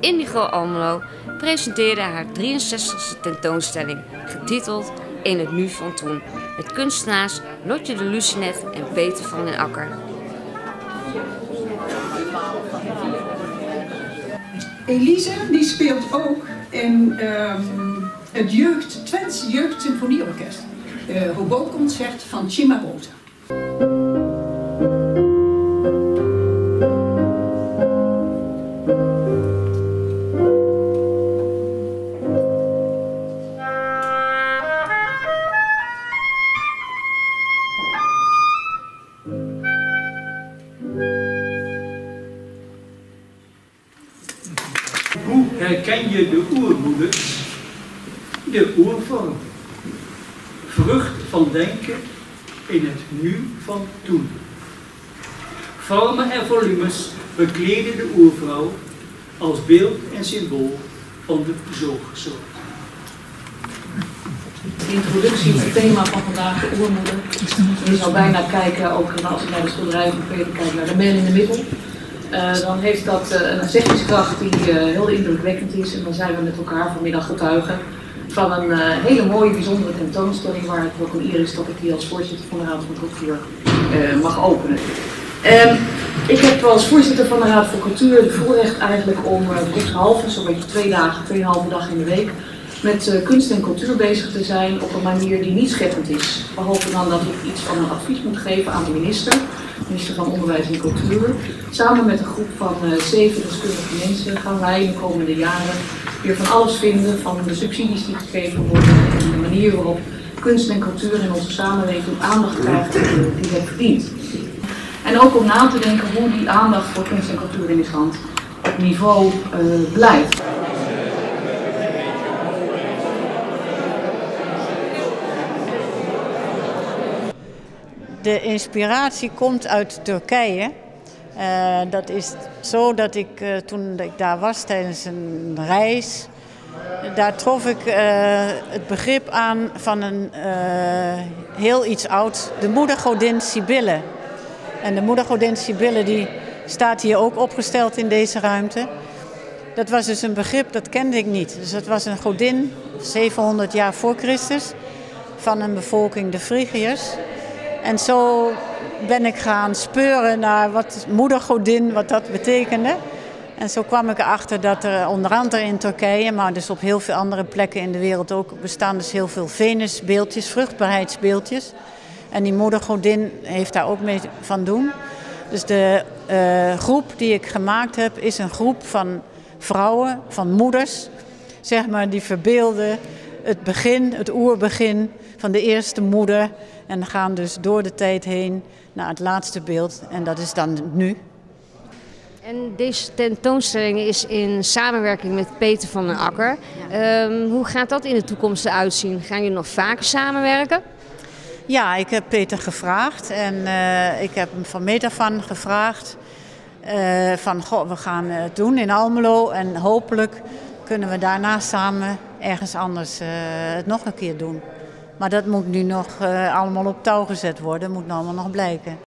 Indigo Almelo presenteerde haar 63e tentoonstelling, getiteld In het nu van toen, met kunstenaars Lotje de Lussanet en Peter van den Akker. Elise die speelt ook in het Twentse Jeugdsymfonieorkest, hoboconcert van Chimabota. Hoe herken je de oermoeders, de oervorm? Vrucht van denken in het nu van toen. Vormen en volumes bekleden de oervrouw als beeld en symbool van de zoogsoort. De introductie, het thema van vandaag, de oermoeder. Je zal bijna kijken, ook als ik naar de schilderij van Peter kijk, naar de man in de middel. Dan heeft dat een zeggingskracht die heel indrukwekkend is. En dan zijn we met elkaar vanmiddag getuigen van een hele mooie, bijzondere tentoonstelling. Waar het ook een eer is dat ik die als voorzitter van de Raad van Cultuur mag openen. Ik heb als voorzitter van de Raad van Cultuur het voorrecht eigenlijk om 3,5, zo'n beetje 2,5 dagen in de week, met kunst en cultuur bezig te zijn op een manier die niet scheppend is. Behalve dan dat ik iets van een advies moet geven aan de minister van Onderwijs en Cultuur. Samen met een groep van 7 deskundige mensen gaan wij de komende jaren weer van alles vinden, van de subsidies die gegeven worden en de manier waarop kunst en cultuur in onze samenleving aandacht krijgt die het verdient. En ook om na te denken hoe die aandacht voor kunst en cultuur in dit land op niveau blijft. De inspiratie komt uit Turkije. Dat is zo dat ik toen ik daar was tijdens een reis, daar trof ik het begrip aan van een heel iets oud, de moedergodin Sibylle. En de moedergodin Sibylle die staat hier ook opgesteld in deze ruimte. Dat was dus een begrip, dat kende ik niet. Dus dat was een godin, 700 jaar voor Christus, van een bevolking, de Phrygiërs. En zo ben ik gaan speuren naar wat moedergodin, wat dat betekende. En zo kwam ik erachter dat er onder andere in Turkije, maar dus op heel veel andere plekken in de wereld ook, bestaan dus heel veel Venusbeeldjes, vruchtbaarheidsbeeldjes. En die moedergodin heeft daar ook mee van doen. Dus de groep die ik gemaakt heb is een groep van vrouwen, van moeders, zeg maar, die verbeelden het begin, het oerbegin van de eerste moeder. En gaan dus door de tijd heen naar het laatste beeld. En dat is dan nu. En deze tentoonstelling is in samenwerking met Peter van den Akker. Ja. Hoe gaat dat in de toekomst eruit zien? Gaan jullie nog vaker samenwerken? Ja, ik heb Peter gevraagd. En ik heb hem van meet af aan gevraagd. Van, goh, we gaan het doen in Almelo. En hopelijk kunnen we daarna samen ergens anders het nog een keer doen. Maar dat moet nu nog allemaal op touw gezet worden, moet allemaal nog blijken.